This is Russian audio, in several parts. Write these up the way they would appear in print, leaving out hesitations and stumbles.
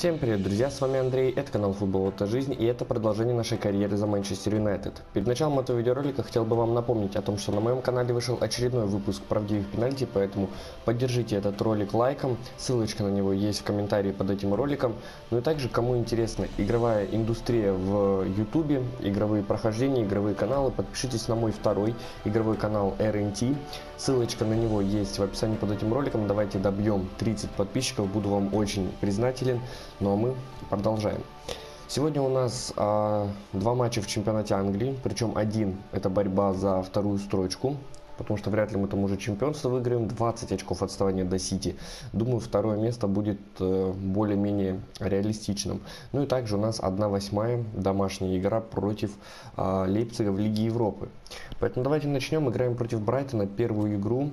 Всем привет, друзья, с вами Андрей, это канал Футбол, это жизнь, и это продолжение нашей карьеры за Манчестер Юнайтед. Перед началом этого видеоролика хотел бы вам напомнить о том, что на моем канале вышел очередной выпуск правдивых пенальти, поэтому поддержите этот ролик лайком, ссылочка на него есть в комментарии под этим роликом. Ну и также, кому интересна игровая индустрия в ютубе, игровые прохождения, игровые каналы, подпишитесь на мой второй игровой канал RNT, ссылочка на него есть в описании под этим роликом. Давайте добьем 30 подписчиков, буду вам очень признателен. Ну а мы продолжаем. Сегодня у нас два матча в чемпионате Англии, причем один это борьба за вторую строчку, потому что вряд ли мы там уже чемпионство выиграем, 20 очков отставания до Сити. Думаю, второе место будет более-менее реалистичным. Ну и также у нас 1/8 домашняя игра против Лейпцига в Лиге Европы. Поэтому давайте начнем, играем против Брайтона, первую игру.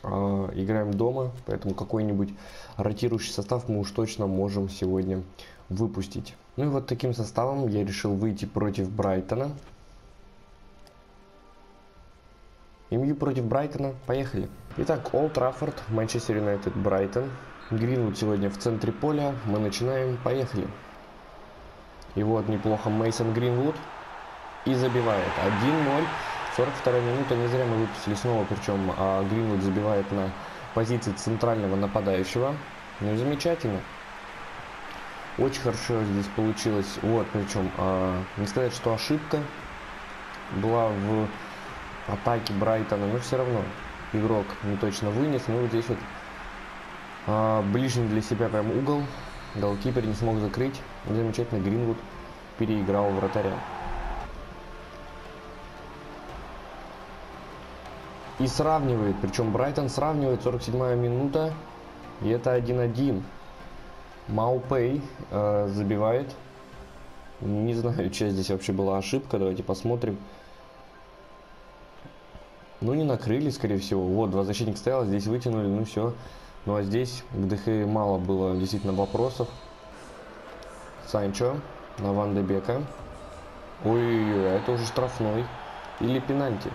Играем дома, поэтому какой-нибудь ротирующий состав мы уж точно можем сегодня выпустить. Ну и вот таким составом я решил выйти против Брайтона. Имью против Брайтона, поехали. Итак, Олд Траффорд, Манчестер Юнайтед, Брайтон. Гринвуд сегодня в центре поля, мы начинаем, поехали. И вот неплохо Мейсон Гринвуд и забивает 1-0. 42 минута, не зря мы выпустили снова, причем Гринвуд забивает на позиции центрального нападающего. Ну замечательно. Очень хорошо здесь получилось. Вот, причем, не сказать, что ошибка была в атаке Брайтона, но все равно игрок не точно вынес. Ну вот здесь вот ближний для себя прям угол. Голкипер не смог закрыть. Замечательно, Гринвуд переиграл вратаря. И сравнивает, причем Брайтон сравнивает, 47-я минута, и это 1-1. Маупэй забивает. Не знаю, чья здесь вообще была ошибка, давайте посмотрим. Ну, не накрыли, скорее всего. Вот, два защитника стояло, здесь вытянули, ну все. Ну, а здесь к ДХ мало было действительно вопросов. Санчо на Ван Бисака. Ой-ой-ой, это уже штрафной или пенальти.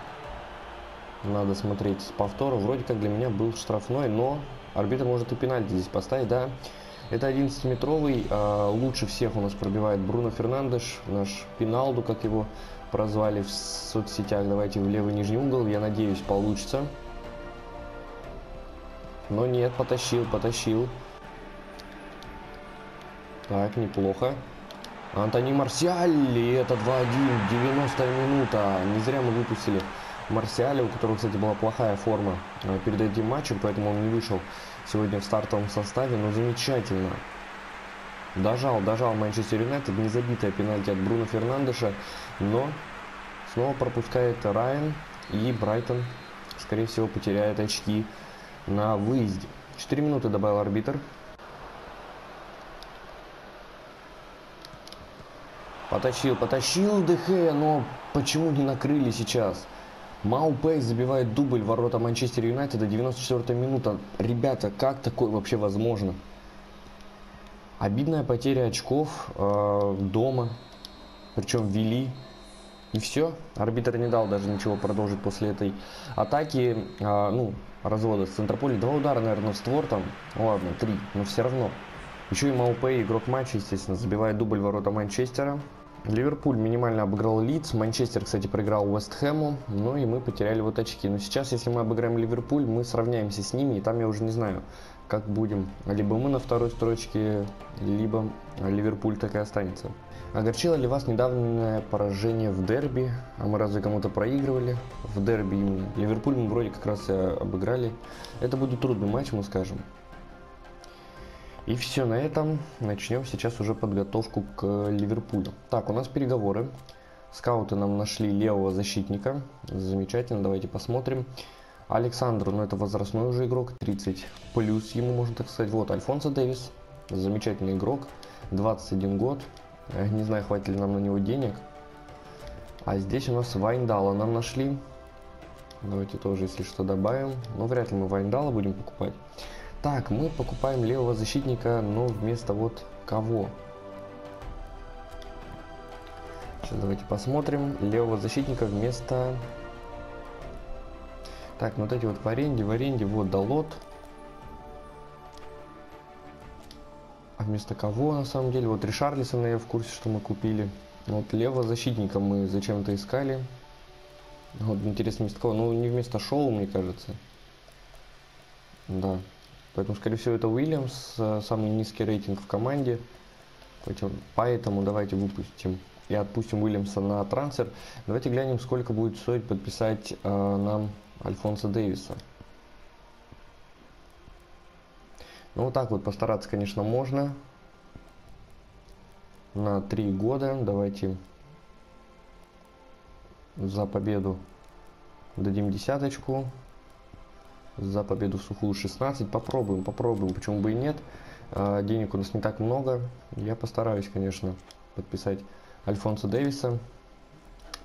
Надо смотреть с повтора. Вроде как для меня был штрафной, но арбитр может и пенальти здесь поставить, да. Это 11-метровый. Лучше всех у нас пробивает Бруно Фернандеш. Наш Пиналду, как его прозвали в соцсетях. Давайте в левый нижний угол. Я надеюсь, получится. Но нет, потащил. Так, неплохо. Антони Марсьяль. И это 2-1. 90-я минута. Не зря мы выпустили Марсиаля, у которого, кстати, была плохая форма перед этим матчем, поэтому он не вышел сегодня в стартовом составе, но замечательно. Дожал Манчестер Юнайтед, незабитая пенальти от Бруно Фернандеша, но снова пропускает Райан, и Брайтон, скорее всего, потеряет очки на выезде. 4 минуты добавил арбитр. Потащил ДХ, но почему не накрыли сейчас? Маупэй забивает дубль в ворота Манчестер Юнайтеда, 94-я минута. Ребята, как такое вообще возможно? Обидная потеря очков дома, причем вели. И все, арбитр не дал даже ничего продолжить после этой атаки, ну, развода с центрополя. Два удара, наверное, в створ там, ладно, три, но все равно. Еще и Маупэй, игрок матча, естественно, забивает дубль в ворота Манчестера. Ливерпуль минимально обыграл Лидс, Манчестер, кстати, проиграл Уэстхэму, ну и мы потеряли вот очки. Но сейчас, если мы обыграем Ливерпуль, мы сравняемся с ними, и там я уже не знаю, как будем. Либо мы на второй строчке, либо Ливерпуль так и останется. Огорчило ли вас недавнее поражение в дерби? А мы разве кому-то проигрывали? В дерби именно. Ливерпуль мы вроде как раз и обыграли. Это будет трудный матч, мы скажем. И все на этом. Начнем сейчас уже подготовку к Ливерпулю. Так, у нас переговоры. Скауты нам нашли левого защитника. Замечательно, давайте посмотрим. Александру, ну это возрастной уже игрок, 30 плюс ему, можно так сказать. Вот Альфонсо Дэвис, замечательный игрок, 21 год. Не знаю, хватит ли нам на него денег. А здесь у нас Вайндала нам нашли. Давайте тоже, если что, добавим. Но вряд ли мы Вайндала будем покупать. Так, мы покупаем левого защитника, но вместо вот кого? Сейчас давайте посмотрим. Левого защитника вместо... Так, вот эти вот в аренде, вот Далот. А вместо кого, на самом деле? Вот Ришарлисона я в курсе, что мы купили. Вот левого защитника мы зачем-то искали. Вот интересно, вместо кого? Ну, не вместо Шоу, мне кажется. Да. Поэтому, скорее всего, это Уильямс. Самый низкий рейтинг в команде. Поэтому давайте выпустим и отпустим Уильямса на трансфер. Давайте глянем, сколько будет стоить подписать нам Альфонсо Дэвиса. Ну, вот так вот постараться, конечно, можно. На 3 года. Давайте за победу дадим десяточку. За победу в сухую 16. Попробуем, попробуем. Почему бы и нет? Денег у нас не так много. Я постараюсь, конечно, подписать Альфонсо Дэвиса.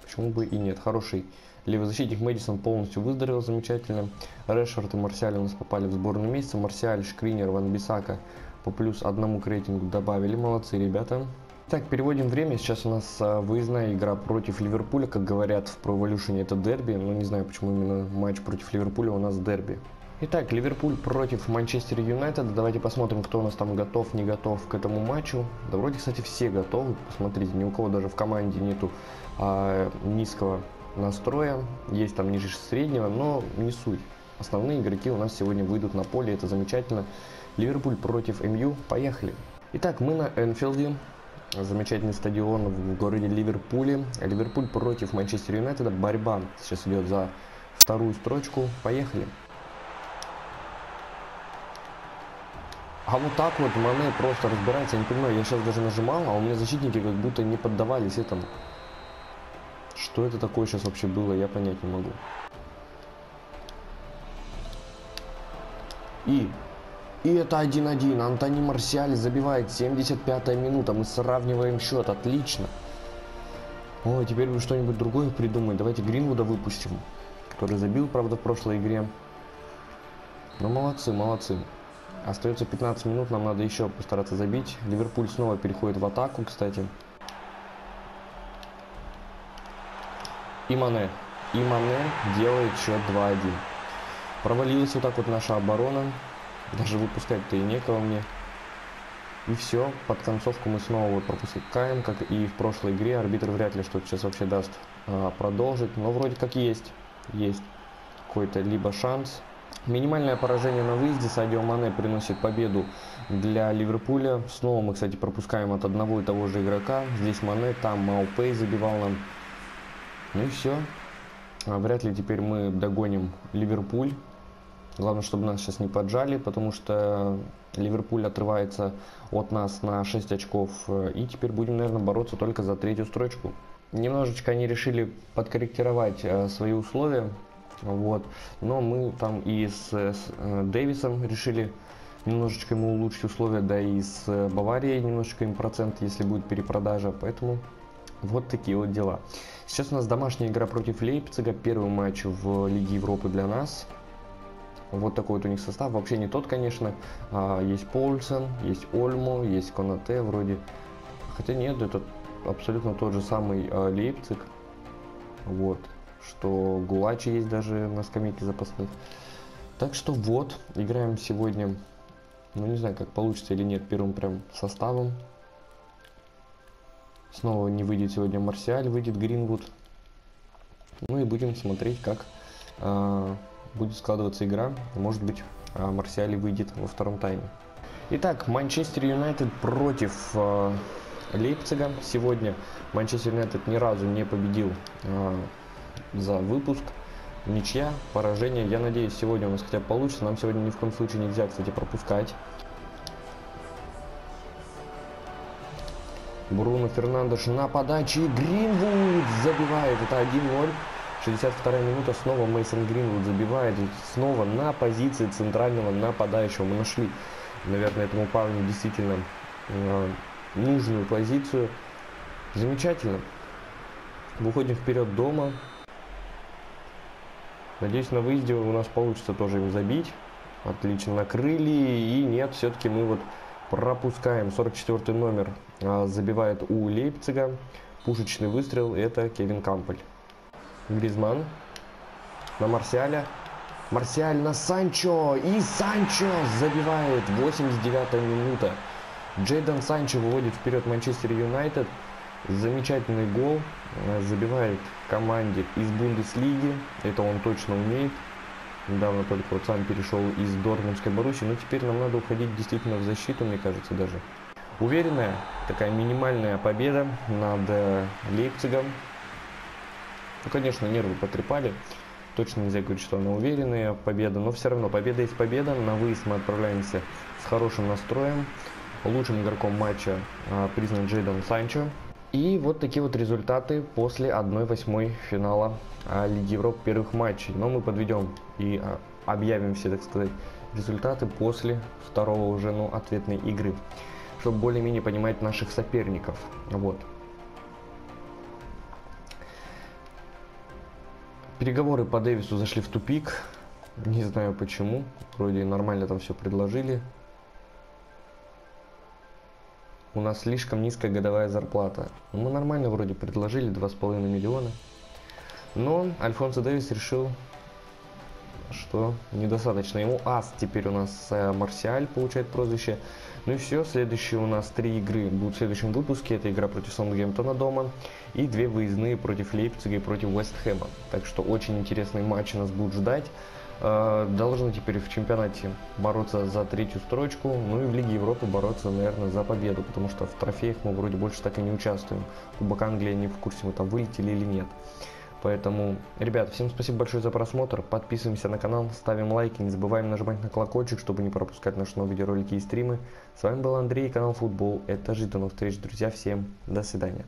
Почему бы и нет? Хороший левозащитник. Мэдисон полностью выздоровел замечательно. Решард и Марсиаль у нас попали в сборную месяца. Марсиаль, Шкринер, Ван Бисака по +1 к рейтингу добавили. Молодцы, ребята. Так, переводим время. Сейчас у нас выездная игра против Ливерпуля. Как говорят в Pro Evolution, это дерби. Но не знаю, почему именно матч против Ливерпуля у нас дерби. Итак, Ливерпуль против Манчестер Юнайтед. Давайте посмотрим, кто у нас там готов, не готов к этому матчу. Да вроде, кстати, все готовы. Посмотрите, ни у кого даже в команде нету низкого настроя. Есть там ниже среднего, но не суть. Основные игроки у нас сегодня выйдут на поле, это замечательно. Ливерпуль против МЮ, поехали. Итак, мы на Энфилде. Замечательный стадион в городе Ливерпуле. Ливерпуль против Манчестер Юнайтед. Борьба сейчас идет за вторую строчку. Поехали. А вот так вот Мане просто разбирается. Я не понимаю, я сейчас даже нажимал, а у меня защитники как будто не поддавались этому. Что это такое сейчас вообще было, я понять не могу. И это 1-1. Антони Марсьяль забивает. 75-я минута. Мы сравниваем счет. Отлично. О, теперь вы что-нибудь другое придумай. Давайте Гринвуда выпустим. Который забил, правда, в прошлой игре. Ну, молодцы, молодцы. Остается 15 минут. Нам надо еще постараться забить. Ливерпуль снова переходит в атаку, кстати. И Мане. И Мане делает счет 2-1. Провалилась вот так вот наша оборона. Даже выпускать-то и некого мне. И все, под концовку мы снова пропускаем, как и в прошлой игре. Арбитр вряд ли что-то сейчас вообще даст продолжить. Но вроде как есть. Есть какой-то либо шанс. Минимальное поражение на выезде. Садио Мане приносит победу для Ливерпуля. Снова мы, кстати, пропускаем от одного и того же игрока. Здесь Мане, там Маупэй забивал нам. Ну и все. Вряд ли теперь мы догоним Ливерпуль. Главное, чтобы нас сейчас не поджали, потому что Ливерпуль отрывается от нас на 6 очков. И теперь будем, наверное, бороться только за третью строчку. Немножечко они решили подкорректировать свои условия. Вот. Но мы там и с Дэвисом решили немножечко ему улучшить условия. Да и с Баварией немножечко им процент, если будет перепродажа. Поэтому вот такие вот дела. Сейчас у нас домашняя игра против Лейпцига. Первый матч в Лиге Европы для нас. Вот такой вот у них состав. Вообще не тот, конечно. Есть Поульсен, есть Ольмо, есть Конате вроде. Хотя нет, это абсолютно тот же самый Лейпциг. Вот. Что Гулачи есть даже на скамейке запасных. Так что вот. Играем сегодня. Ну не знаю, как получится или нет. Первым прям составом. Снова не выйдет сегодня Марсиаль. Выйдет Гринвуд. Ну и будем смотреть, как... будет складываться игра, может быть, Марсиаль выйдет во втором тайме. Итак, Манчестер Юнайтед против Лейпцига. Сегодня Манчестер Юнайтед ни разу не победил за выпуск. Ничья, поражение. Я надеюсь, сегодня у нас хотя бы получится. Нам сегодня ни в коем случае нельзя, кстати, пропускать. Бруно Фернандеш на подаче. Гринвуд забивает. Это 1-0. 62-я минута, снова Мейсон Гринвуд забивает, снова на позиции центрального нападающего. Мы нашли, наверное, этому парню действительно нужную позицию. Замечательно. Выходим вперед дома. Надеюсь, на выезде у нас получится тоже им забить. Отлично, накрыли. И нет, все-таки мы вот пропускаем. 44-й номер забивает у Лейпцига. Пушечный выстрел, это Кевин Камполь. Гризман на Марсиаля. Марсиаль на Санчо. И Санчо забивает. 89-я минута. Джейдан Санчо выводит вперед Манчестер Юнайтед. Замечательный гол. Забивает команде из Бундеслиги. Это он точно умеет. Недавно только вот сам перешел из Дортмундской Боруссии. Но теперь нам надо уходить действительно в защиту, мне кажется, даже. Уверенная, такая минимальная победа над Лейпцигом. Ну, конечно, нервы потрепали. Точно нельзя говорить, что она уверенная победа. Но все равно победа есть победа. На выезд мы отправляемся с хорошим настроем. Лучшим игроком матча признан Джейдан Санчо. И вот такие вот результаты после 1/8 финала Лиги Европы первых матчей. Но мы подведем и объявим все, так сказать, результаты после второго уже, ну, ответной игры, чтобы более-менее понимать наших соперников. Вот. Переговоры по Дэвису зашли в тупик. Не знаю почему. Вроде нормально там все предложили. У нас слишком низкая годовая зарплата. Мы нормально вроде предложили 2,5 миллиона. Но Альфонсо Дэвис решил, что недостаточно. Ему ас теперь у нас Марсиаль получает прозвище. Ну и все. Следующие у нас 3 игры будут в следующем выпуске. Это игра против Саутгемптона дома. И 2 выездные против Лейпцига и против Уэстхэма. Так что очень интересный матч нас будут ждать. Должны теперь в чемпионате бороться за 3-ю строчку, ну и в Лиге Европы бороться, наверное, за победу, потому что в трофеях мы вроде больше так и не участвуем. Кубок Англии не в курсе, мы там вылетели или нет. Поэтому, ребят, всем спасибо большое за просмотр, подписываемся на канал, ставим лайки, не забываем нажимать на колокольчик, чтобы не пропускать наши новые видеоролики и стримы. С вами был Андрей, канал Футбол, это жизнь, до новых встреч, друзья, всем до свидания.